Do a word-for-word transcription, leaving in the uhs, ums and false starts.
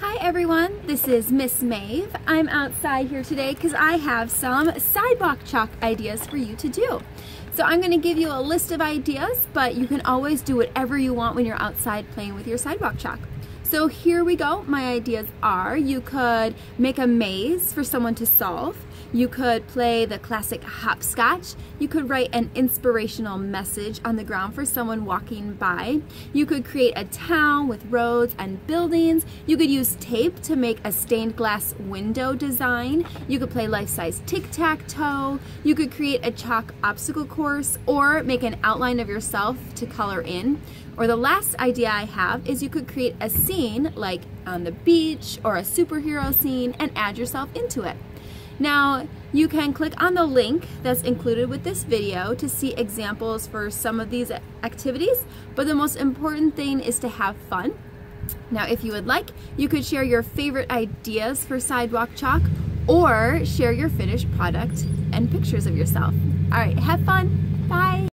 Hi everyone, this is Miss Maeve. I'm outside here today because I have some sidewalk chalk ideas for you to do. So I'm going to give you a list of ideas, but you can always do whatever you want when you're outside playing with your sidewalk chalk. So here we go. My ideas are you could make a maze for someone to solve. You could play the classic hopscotch. You could write an inspirational message on the ground for someone walking by. You could create a town with roads and buildings. You could use tape to make a stained glass window design. You could play life-size tic-tac-toe. You could create a chalk obstacle course or make an outline of yourself to color in. Or the last idea I have is you could create a scene like on the beach or a superhero scene and add yourself into it. Now, you can click on the link that's included with this video to see examples for some of these activities, but the most important thing is to have fun. Now, if you would like, you could share your favorite ideas for sidewalk chalk or share your finished product and pictures of yourself. All right, have fun. Bye.